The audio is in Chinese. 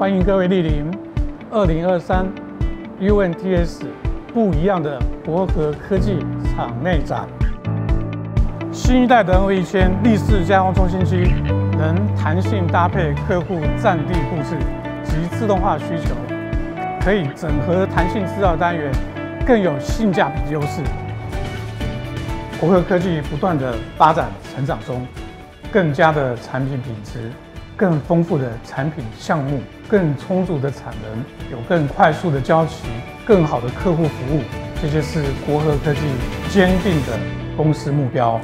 欢迎各位莅临2023 UNTS 不一样的博格科技场内展。新一代的 NV 1000立式加工中心机能弹性搭配客户战地布置及自动化需求，可以整合弹性制造单元，更有性价比优势。博格科技不断的发展成长中，更加的产品品质。 更丰富的产品项目，更充足的产能，有更快速的交期，更好的客户服务，这些是博格科技坚定的公司目标。